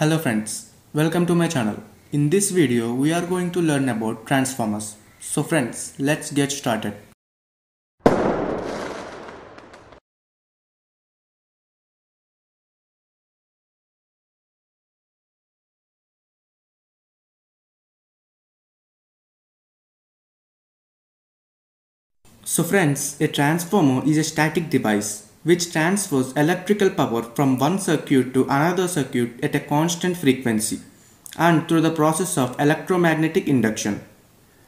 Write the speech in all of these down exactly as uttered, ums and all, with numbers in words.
Hello friends, welcome to my channel. In this video, we are going to learn about transformers. So friends, let's get started. So friends, a transformer is a static device which transfers electrical power from one circuit to another circuit at a constant frequency and through the process of electromagnetic induction.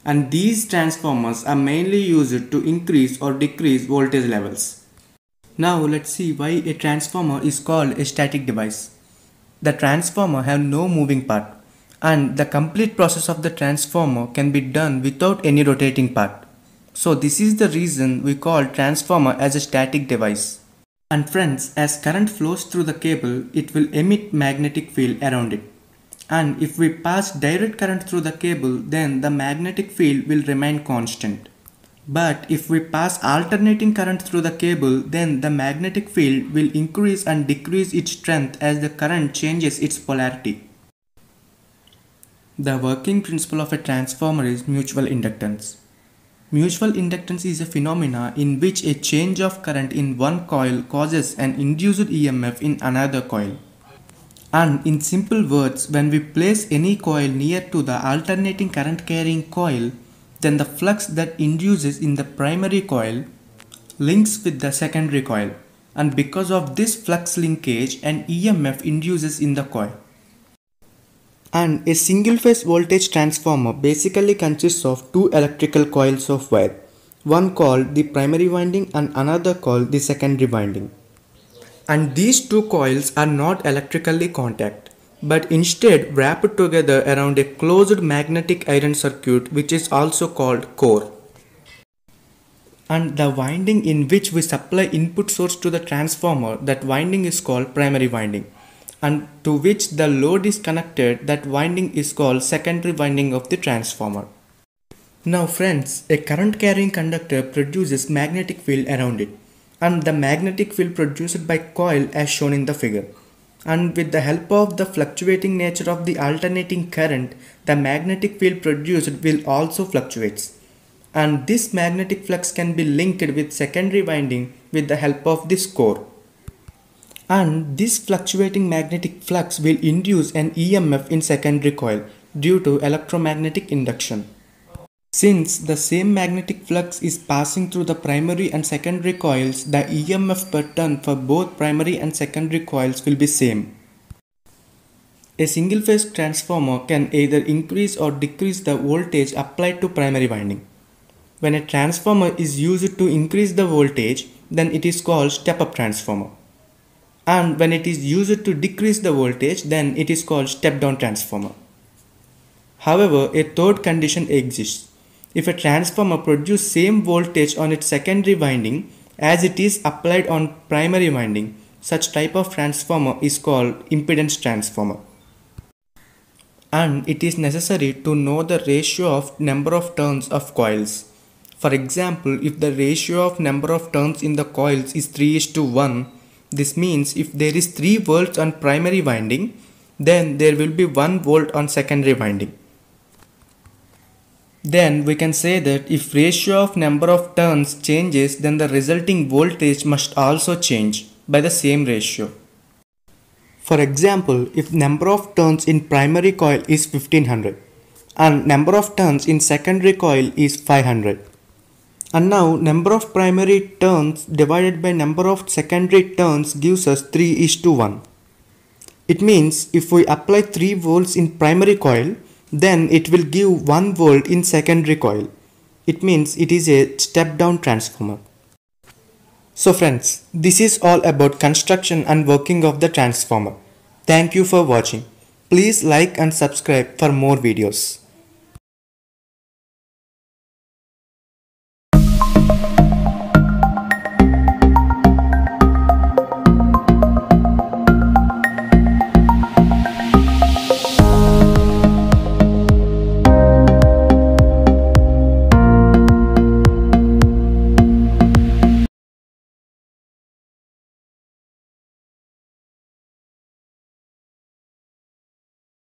And these transformers are mainly used to increase or decrease voltage levels. Now let's see why a transformer is called a static device. The transformer has no moving part, and the complete process of the transformer can be done without any rotating part. So this is the reason we call transformer as a static device. And friends, as current flows through the cable, it will emit magnetic field around it. And if we pass direct current through the cable, then the magnetic field will remain constant. But if we pass alternating current through the cable, then the magnetic field will increase and decrease its strength as the current changes its polarity. The working principle of a transformer is mutual inductance. Mutual inductance is a phenomena in which a change of current in one coil causes an induced E M F in another coil. And in simple words, when we place any coil near to the alternating current carrying coil, then the flux that induces in the primary coil links with the secondary coil, and because of this flux linkage, an E M F induces in the coil. And a single phase voltage transformer basically consists of two electrical coils of wire, one called the primary winding and another called the secondary winding. And these two coils are not electrically contact, but instead wrapped together around a closed magnetic iron circuit, which is also called core. And the winding in which we supply input source to the transformer, that winding is called primary winding. And to which the load is connected, that winding is called secondary winding of the transformer. Now friends, a current carrying conductor produces magnetic field around it, and the magnetic field produced by coil as shown in the figure. And with the help of the fluctuating nature of the alternating current, the magnetic field produced will also fluctuates. And this magnetic flux can be linked with secondary winding with the help of this core. And this fluctuating magnetic flux will induce an E M F in secondary coil due to electromagnetic induction. Since the same magnetic flux is passing through the primary and secondary coils, the E M F per turn for both primary and secondary coils will be same. A single phase transformer can either increase or decrease the voltage applied to primary winding. When a transformer is used to increase the voltage, then it is called step-up transformer. And when it is used to decrease the voltage, then it is called step-down transformer. However, a third condition exists. If a transformer produces same voltage on its secondary winding as it is applied on primary winding, such type of transformer is called impedance transformer. And it is necessary to know the ratio of number of turns of coils. For example, if the ratio of number of turns in the coils is three is to one, this means if there is three volts on primary winding, then there will be one volt on secondary winding. Then we can say that if ratio of number of turns changes, then the resulting voltage must also change by the same ratio. For example, if number of turns in primary coil is fifteen hundred and number of turns in secondary coil is five hundred. And now number of primary turns divided by number of secondary turns gives us three is to one. It means if we apply three volts in primary coil, then it will give one volt in secondary coil. It means it is a step down transformer. So friends, this is all about construction and working of the transformer. Thank you for watching. Please like and subscribe for more videos.